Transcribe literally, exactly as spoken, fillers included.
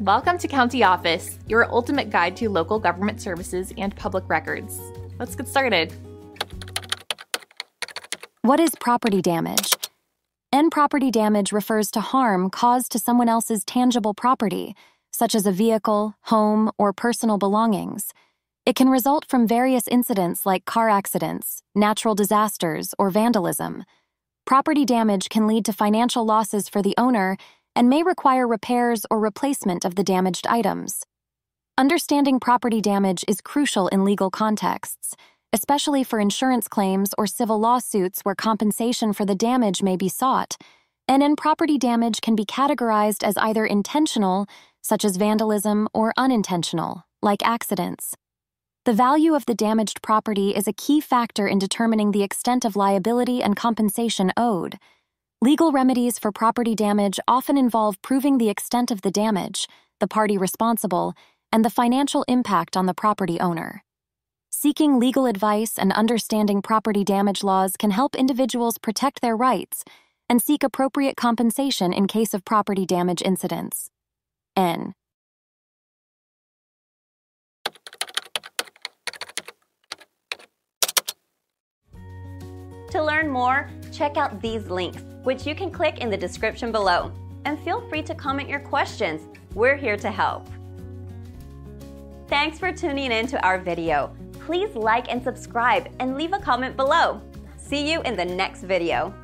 Welcome to County Office, your ultimate guide to local government services and public records. Let's get started. What is property damage? And property damage refers to harm caused to someone else's tangible property, such as a vehicle, home, or personal belongings. It can result from various incidents like car accidents, natural disasters, or vandalism. Property damage can lead to financial losses for the owner and may require repairs or replacement of the damaged items. Understanding property damage is crucial in legal contexts, especially for insurance claims or civil lawsuits where compensation for the damage may be sought. And in property damage can be categorized as either intentional, such as vandalism, or unintentional, like accidents. The value of the damaged property is a key factor in determining the extent of liability and compensation owed. Legal remedies for property damage often involve proving the extent of the damage, the party responsible, and the financial impact on the property owner. Seeking legal advice and understanding property damage laws can help individuals protect their rights and seek appropriate compensation in case of property damage incidents. N. To learn more, check out these links, which you can click in the description below. And feel free to comment your questions. We're here to help. Thanks for tuning in to our video. Please like and subscribe and leave a comment below. See you in the next video.